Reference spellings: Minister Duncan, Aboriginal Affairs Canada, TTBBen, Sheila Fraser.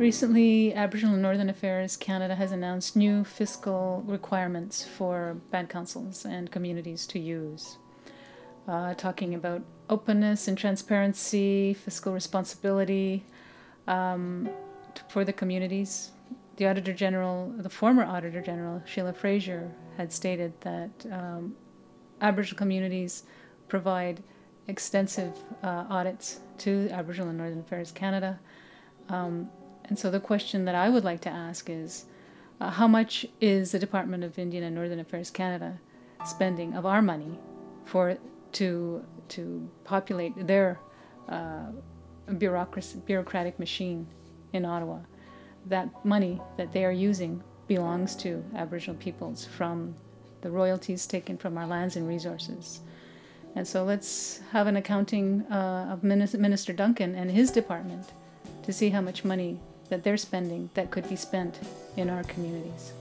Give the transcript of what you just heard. Recently, Aboriginal and Northern Affairs Canada has announced new fiscal requirements for band councils and communities to use, talking about openness and transparency, fiscal responsibility for the communities. The Auditor General, the former Auditor General, Sheila Fraser, had stated that Aboriginal communities provide extensive audits to Aboriginal and Northern Affairs Canada. And so the question that I would like to ask is, how much is the Department of Indian and Northern Affairs Canada spending of our money to populate their bureaucratic machine in Ottawa? That money that they are using belongs to Aboriginal peoples from the royalties taken from our lands and resources. And so let's have an accounting of Minister Duncan and his department to see how much money that they're spending that could be spent in our communities.